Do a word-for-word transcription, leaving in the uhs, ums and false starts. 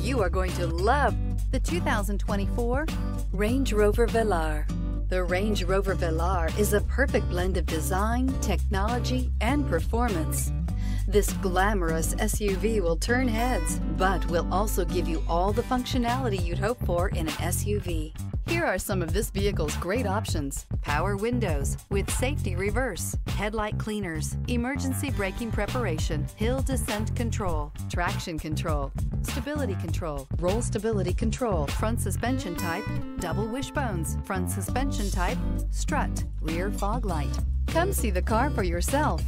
You are going to love the two thousand twenty-four Range Rover Velar. The Range Rover Velar is a perfect blend of design, technology, and performance. This glamorous S U V will turn heads, but will also give you all the functionality you'd hope for in an S U V. Here are some of this vehicle's great options: power windows with safety reverse, headlight cleaners, emergency braking preparation, hill descent control, traction control, stability control, roll stability control, front suspension type, double wishbones, front suspension type, strut, rear fog light. Come see the car for yourself.